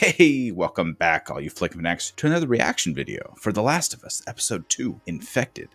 Hey, welcome back, all you flickmanacks, to another reaction video for The Last of Us, Episode 2, Infected.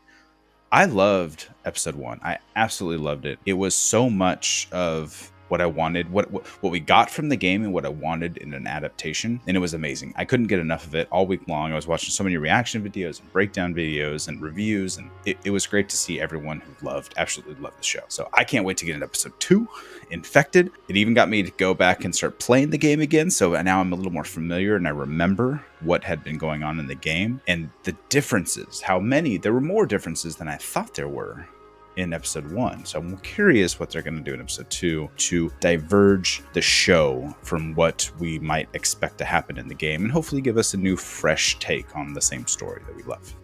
I loved Episode 1. I absolutely loved it. It was so much of what I wanted, what we got from the game and what I wanted in an adaptation, and it was amazing. I couldn't get enough of it all week long. I was watching so many reaction videos and breakdown videos and reviews, and it was great to see everyone who absolutely loved the show. So I can't wait to get into Episode 2, Infected. It even got me to go back and start playing the game again, so now I'm a little more familiar and I remember what had been going on in the game and the differences, how many. There were more differences than I thought there were in Episode 1. So I'm curious what they're going to do in Episode 2 to diverge the show from what we might expect to happen in the game and hopefully give us a new, fresh take on the same story that we love.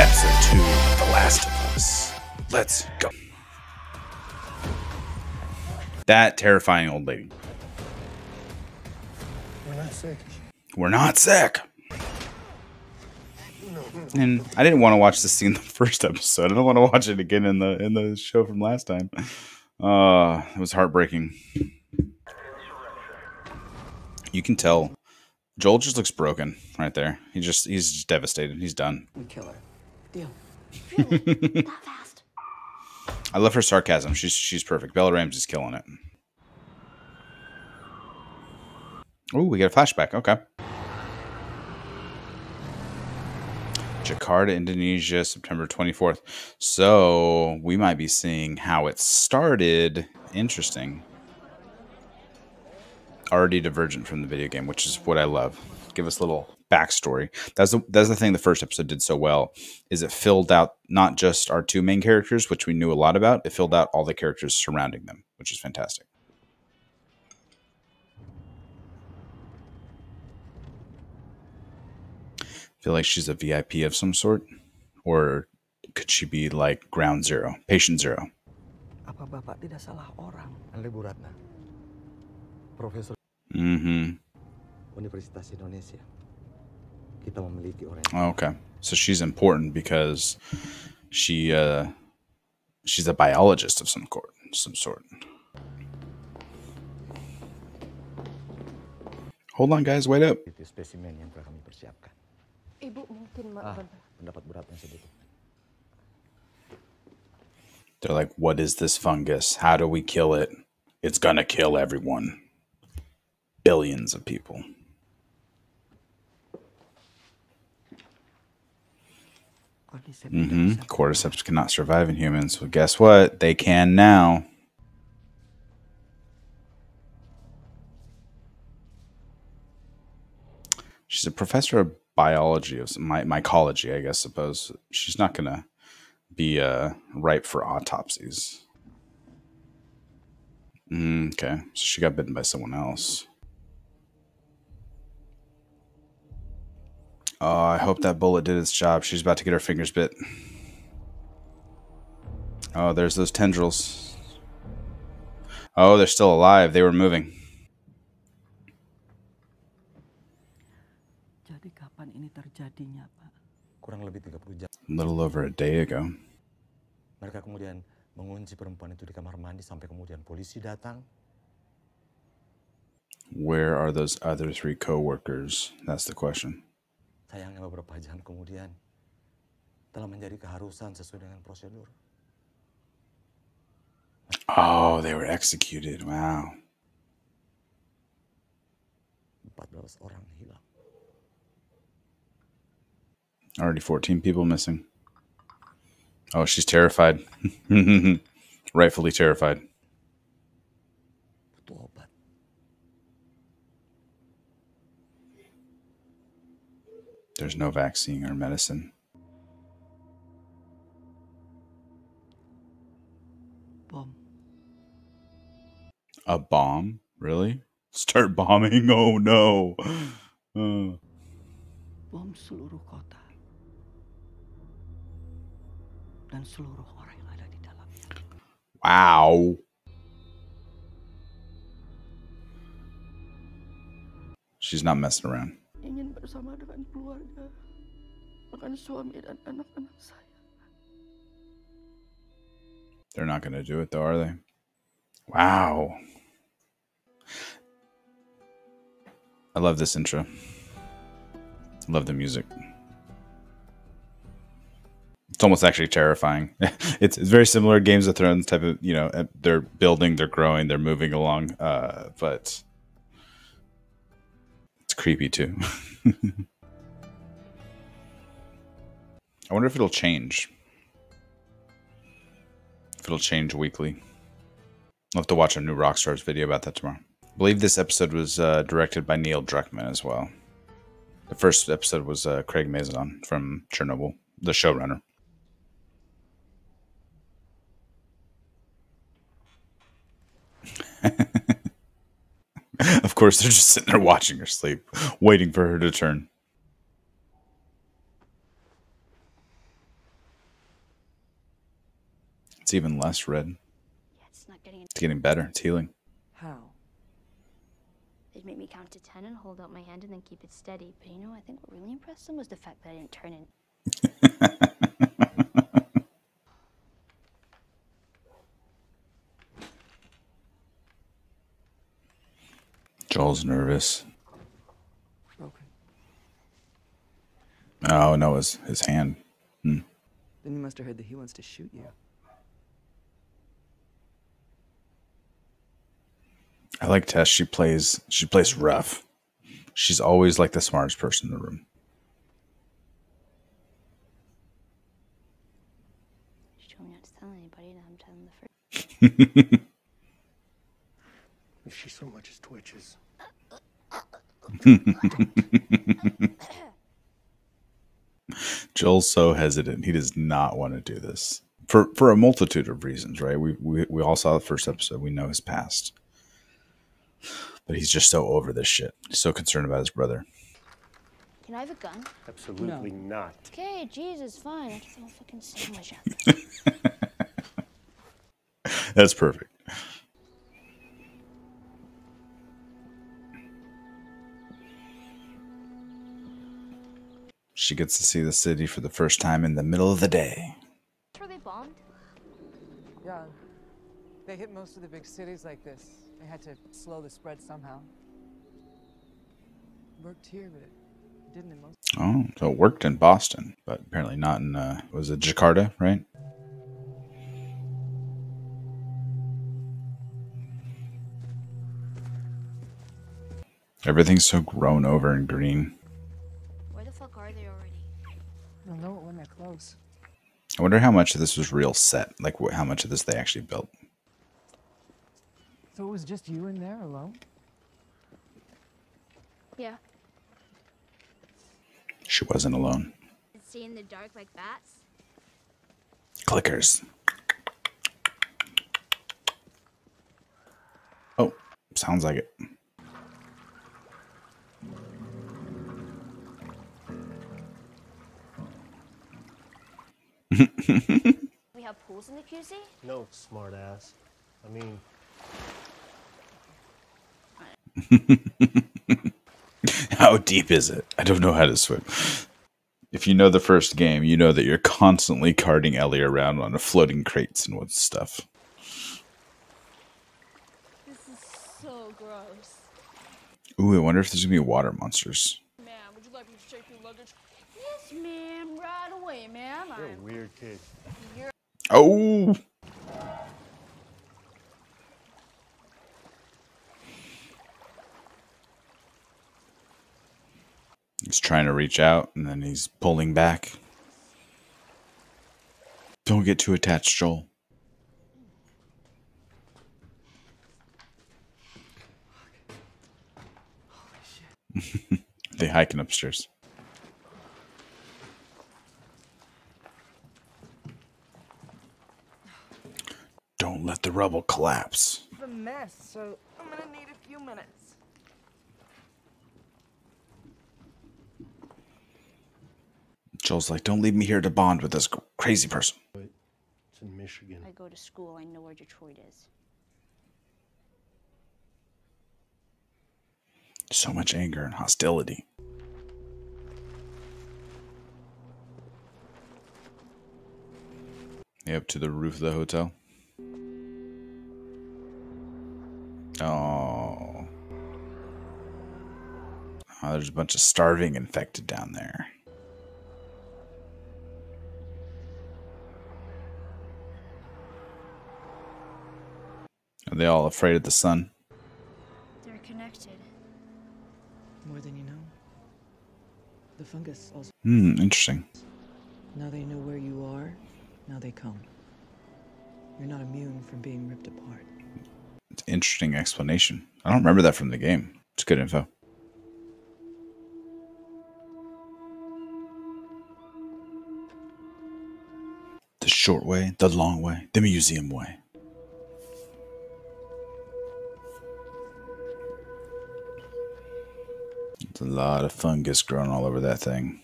Episode 2, The Last of Us. Let's go. That terrifying old lady. We're not sick. We're not sick. And I didn't want to watch this scene in the first episode. I don't want to watch it again in the show from last time. It was heartbreaking. You can tell Joel just looks broken right there. He's just devastated. He's done. We kill her. Deal. Really? That fast? I love her sarcasm. She's perfect. Bella Ramsey's killing it. Oh, we got a flashback. Okay. Jakarta, Indonesia, September 24th. So we might be seeing how it started. Interesting. Already divergent from the video game, which is what I love. Give us a little backstory. That's the thing the first episode did so well, is it filled out not just our two main characters, which we knew a lot about. It filled out all the characters surrounding them, which is fantastic. Feel like she's a VIP of some sort, or could she be like ground zero, patient zero? Okay, so she's important because she's a biologist of some sort. Hold on, guys, wait up. They're like, what is this fungus? How do we kill it? It's gonna kill everyone. Billions of people. Mm-hmm. Cordyceps cannot survive in humans. Well, guess what? They can now. She's a professor of biology, of mycology, I guess, suppose. She's not going to be ripe for autopsies. Okay, so she got bitten by someone else. Oh, I hope that bullet did its job. She's about to get her fingers bit. Oh, there's those tendrils. Oh, they're still alive. They were moving. A little over a day ago. Where are those other three co-workers? That's the question. Oh, they were executed. Wow. Already 14 people missing. Oh, she's terrified. Rightfully terrified. There's no vaccine or medicine. Bomb. A bomb? Really? Start bombing? Oh, no. Bomb seluruh kota. Wow. She's not messing around. They're not going to do it though, are they? Wow. I love this intro. Love the music. It's almost actually terrifying. It's very similar Games of Thrones type of, you know, they're building, they're growing, they're moving along, but it's creepy too. I wonder if it'll change. If it'll change weekly. I'll have to watch a new Rockstar's video about that tomorrow. I believe this episode was directed by Neil Druckmann as well. The first episode was Craig Mazin from Chernobyl, the showrunner. Of course, they're just sitting there watching her sleep, waiting for her to turn. It's even less red. It's getting better. It's healing. How? They'd make me count to 10 and hold out my hand and then keep it steady. But you know, I think what really impressed them was the fact that I didn't turn in. Joel's nervous. Broken. Oh no, it's his hand. Hmm. Then you must have heard that he wants to shoot you. I like Tess. She plays rough. She's always like the smartest person in the room. She told me not to tell anybody, that I'm telling the first. If she so much as twitches. Joel's so hesitant. He does not want to do this for a multitude of reasons, right? We all saw the first episode. We know his past. But he's just so over this shit. He's so concerned about his brother. Can I have a gun? Absolutely not. Okay, Jesus, fine. I just want a fucking sandwich up. That's perfect. She gets to see the city for the first time in the middle of the day. Were they bombed? Yeah. They hit most of the big cities like this. They had to slow the spread somehow. Worked here, but it didn't in most. Oh, so it worked in Boston, but apparently not in, was it Jakarta, right? Everything's so grown over and green. Where the fuck are they already? I don't know it when they're close. I wonder how much of this was real set, like how much of this they actually built. So it was just you in there alone? Yeah. She wasn't alone. See in the dark like bats? Clickers. Oh, sounds like it. We have pools in the QC? No, smart ass. I mean... How deep is it? I don't know how to swim. If you know the first game, you know that you're constantly carting Ellie around on floating crates and stuff. This is so gross. Ooh, I wonder if there's gonna be water monsters. Ma'am, would you like me to check your luggage? Yes, ma'am, right away, ma'am. You're a weird kid. Oh. He's trying to reach out, and then he's pulling back. Don't get too attached, Joel. Holy shit. They hiking upstairs. Don't let the rubble collapse. It's a mess, so I'm gonna need a few minutes. Joel's like, don't leave me here to bond with this crazy person. It's in Michigan. I go to school. I know where Detroit is. So much anger and hostility. Yep, to the roof of the hotel. Oh. Well, there's a bunch of starving infected down there. Are they all afraid of the sun? They're connected. More than you know. The fungus also... Hmm, interesting. Now they know where you are. Now they come. You're not immune from being ripped apart. It's an interesting explanation. I don't remember that from the game. It's good info. The short way, the long way, the museum way. It's a lot of fungus growing all over that thing.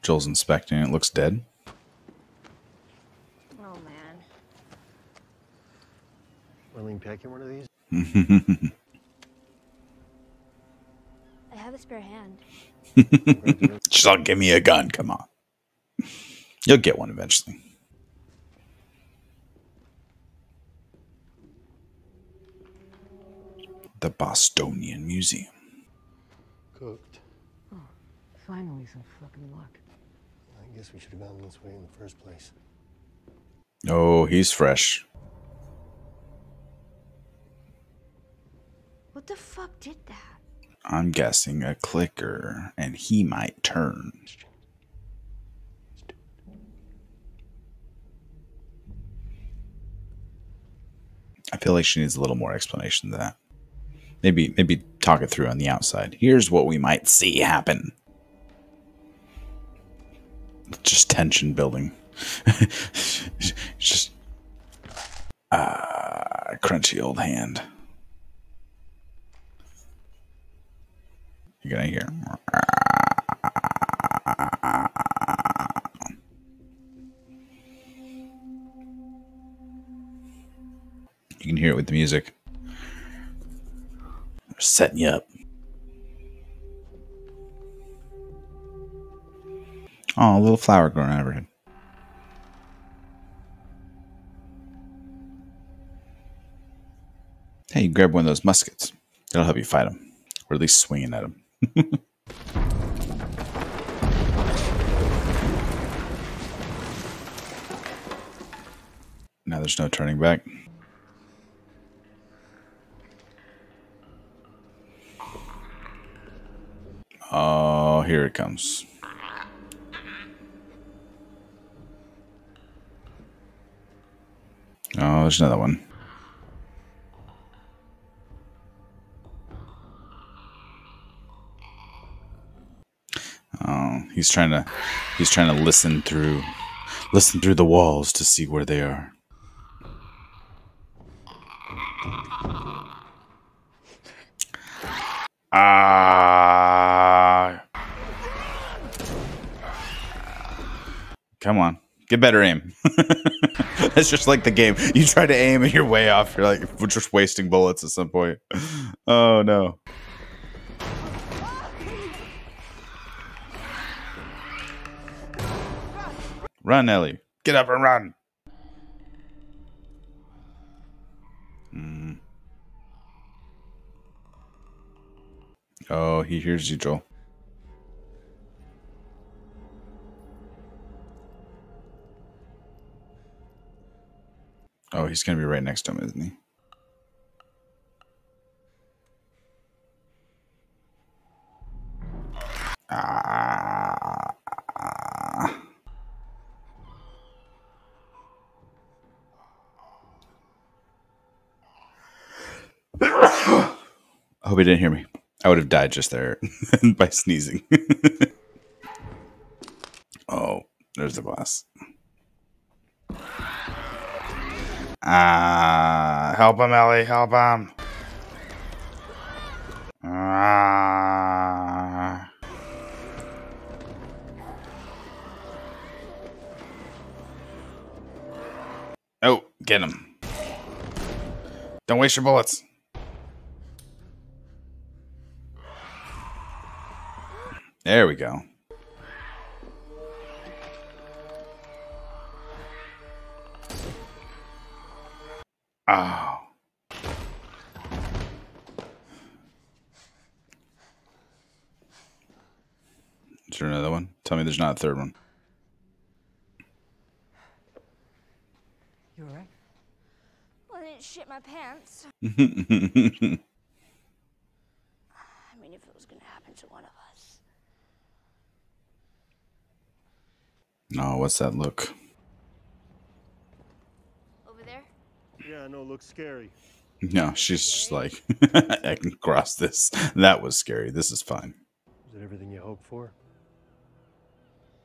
Joel's inspecting it. It looks dead. Oh, man. Willing packing one of these? I have a spare hand. She's all, give me a gun. Come on. You'll get one eventually. The Bostonian Museum. Cooked. Oh, finally some fucking luck. I guess we should have gone this way in the first place. Oh, he's fresh. What the fuck did that? I'm guessing a clicker, and he might turn. I feel like she needs a little more explanation than that. Maybe talk it through on the outside. Here's what we might see happen. Just tension building. Just crunchy old hand. You're gonna hear. You can hear it with the music. They're setting you up. Oh, a little flower growing on everything. Hey, you grab one of those muskets. That'll help you fight them. Or at least swinging at them. Now there's no turning back. Oh, here it comes. Oh, there's another one. Oh, he's trying to listen through the walls to see where they are. Ah! Come on, get better aim. That's just like the game. You try to aim and you're way off. You're like, we're just wasting bullets at some point. Oh, no. Run, Ellie. Get up and run. Mm. Oh, he hears you, Joel. Oh, he's going to be right next to him, isn't he? Ah. I hope he didn't hear me. I would have died just there by sneezing. Oh, there's the boss. Help him, Ellie, help him. Oh, get him. Don't waste your bullets. There we go. Oh. Is there another one? Tell me there's not a third one. You all right? Well, I didn't shit my pants. I mean, if it was going to happen to one of us. No, what's that look? Over there? Yeah, I know, it looks scary. No, she's just like, I can cross this. That was scary. This is fine. Is it everything you hoped for?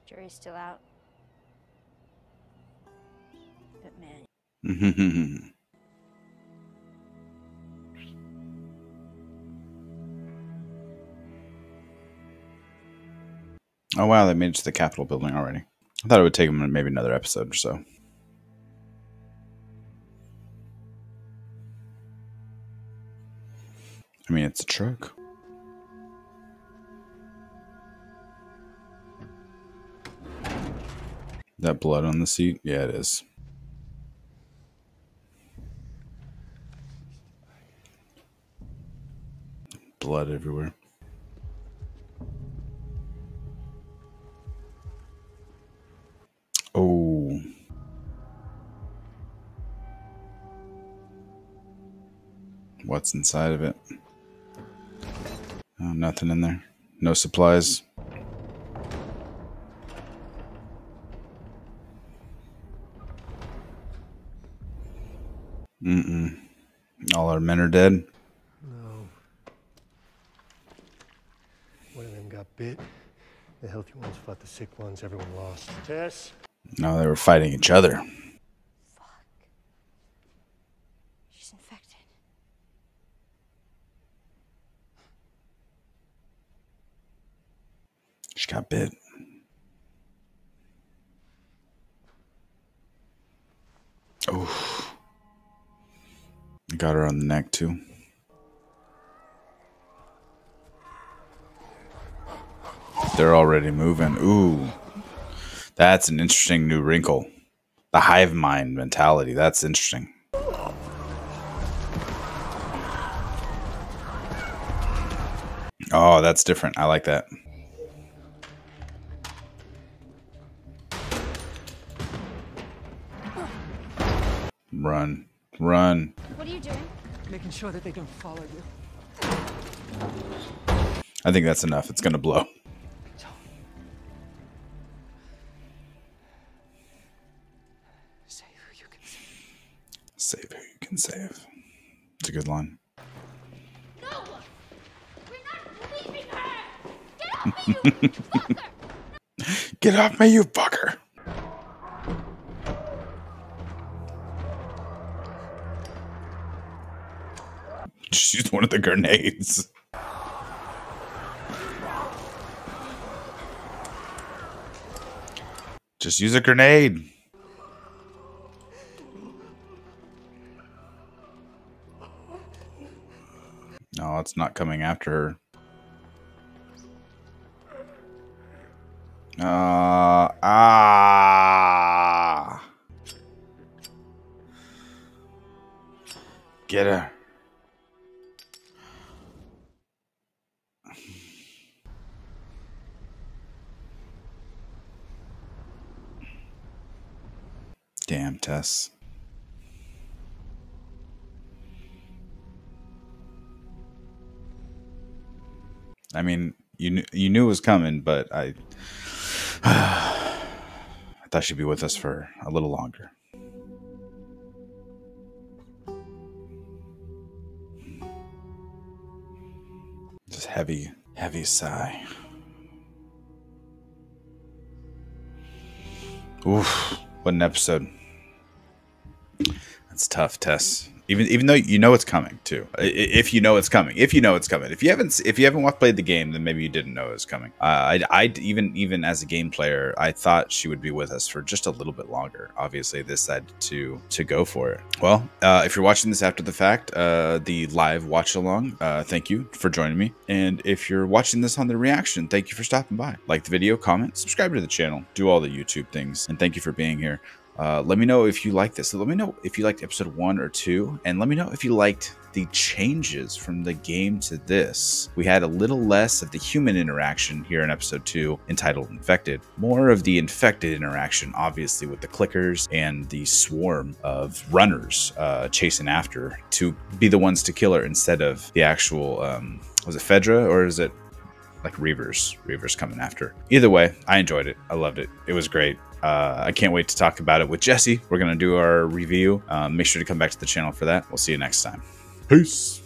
Jury's still out. But man. Oh wow, they made it to the Capitol building already. I thought it would take them maybe another episode or so. I mean, it's a truck. That blood on the seat? Yeah, it is. Blood everywhere. Oh. What's inside of it? Oh, nothing in there. No supplies. Mm-mm. All our men are dead? No. One of them got bit. The healthy ones fought the sick ones. Everyone lost. Tess? No, they were fighting each other. Fuck. She's infected. She got bit. Oof. Got her on the neck too. They're already moving. Ooh, that's an interesting new wrinkle. The hive mind mentality. That's interesting. Oh, that's different. I like that. Run. Run. What are you doing? Making sure that they don't follow you. I think that's enough. It's going to blow. Save who you can save. Save who you can save. It's a good line. No! We're not leaving her! Get off me, you fucker! No. Get off me, you fucker! She's one of the grenades. Just use a grenade. No, it's not coming after her. Get her. Damn, Tess. I mean, you knew it was coming, but I thought she'd be with us for a little longer. Just heavy, heavy sigh. Oof, what an episode. It's tough, Tess. Even though you know it's coming too. If you know it's coming, if you haven't played the game, then maybe you didn't know it was coming. Even as a game player, I thought she would be with us for just a little bit longer. Obviously, they decided to go for it. Well, if you're watching this after the fact, the live watch along, thank you for joining me. And if you're watching this on the reaction, thank you for stopping by. Like the video, comment, subscribe to the channel, do all the YouTube things, and thank you for being here. Let me know if you like this. So let me know if you liked episode 1 or 2, and let me know if you liked the changes from the game to this. We had a little less of the human interaction here in episode 2, entitled Infected. More of the infected interaction, obviously, with the clickers and the swarm of runners chasing after to be the ones to kill her instead of the actual, was it Fedra, or is it like Reavers coming after? Either way, I enjoyed it. I loved it. It was great. I can't wait to talk about it with Jesse. We're going to do our review. Make sure to come back to the channel for that. We'll see you next time. Peace.